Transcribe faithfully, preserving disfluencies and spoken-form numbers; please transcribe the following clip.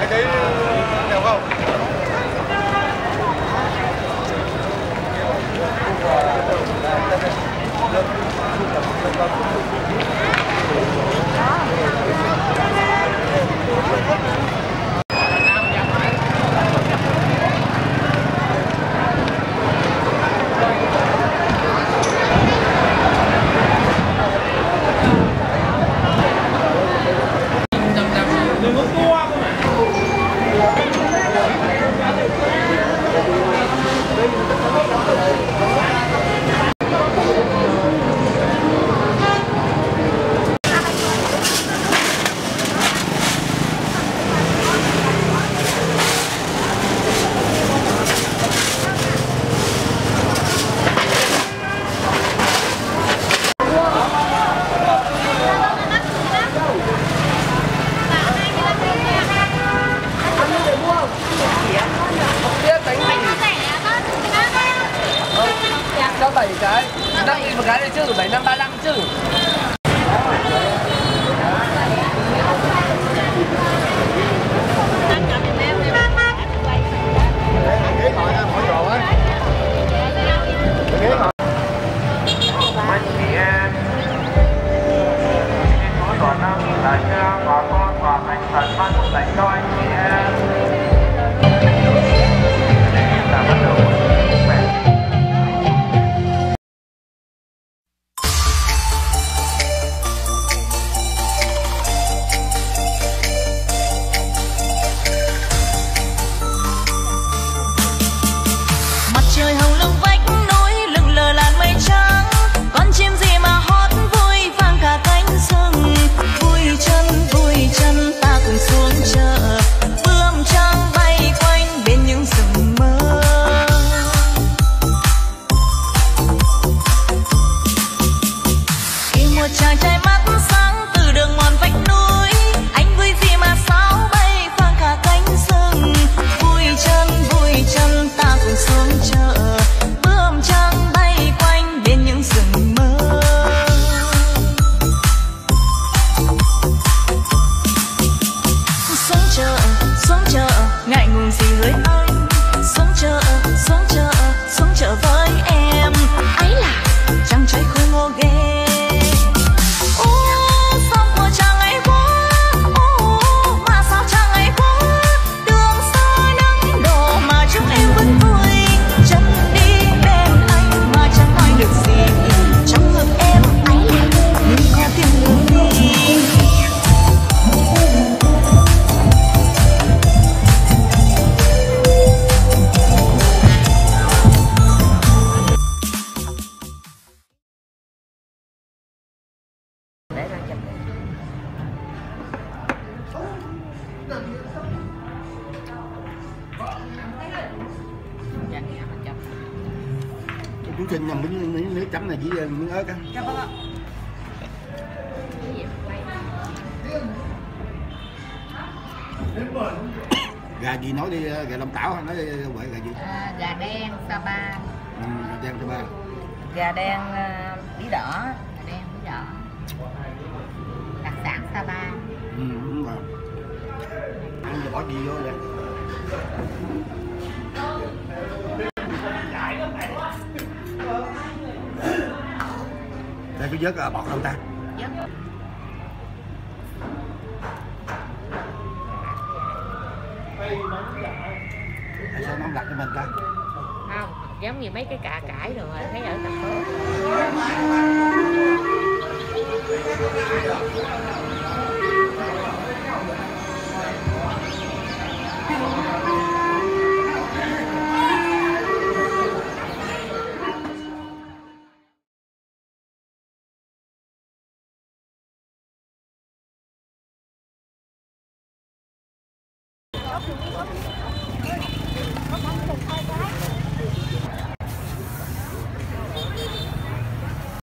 Anh thấy đều không? Gà gì nói đi, gà Long Tảo hay nói quậy gà gì? À, gà đen Sapa. Ừ, gà đen Sapa. Gà đen bí đỏ, gà đen bí đỏ. Đặc sản Sapa. Ừ, đúng rồi. Ăn bỏ gì vô vậy? Đây cái vớt bọt không ta? Tại sao nó không đặt cho mình ta? Không, giống như mấy cái cà cải rồi thấy ở thành phố.